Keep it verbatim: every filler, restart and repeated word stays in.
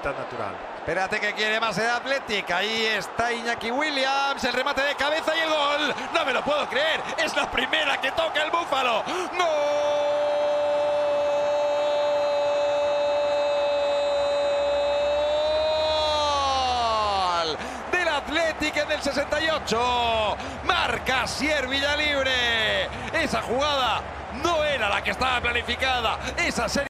tan natural. Espérate que quiere más el Athletic. Ahí está Iñaki Williams, el remate de cabeza y el gol. No me lo puedo creer, es la primera que toca el Búfalo. ¡No! Athletic en el sesenta y ocho, marca Asier Villalibre. Esa jugada no era la que estaba planificada, esa serie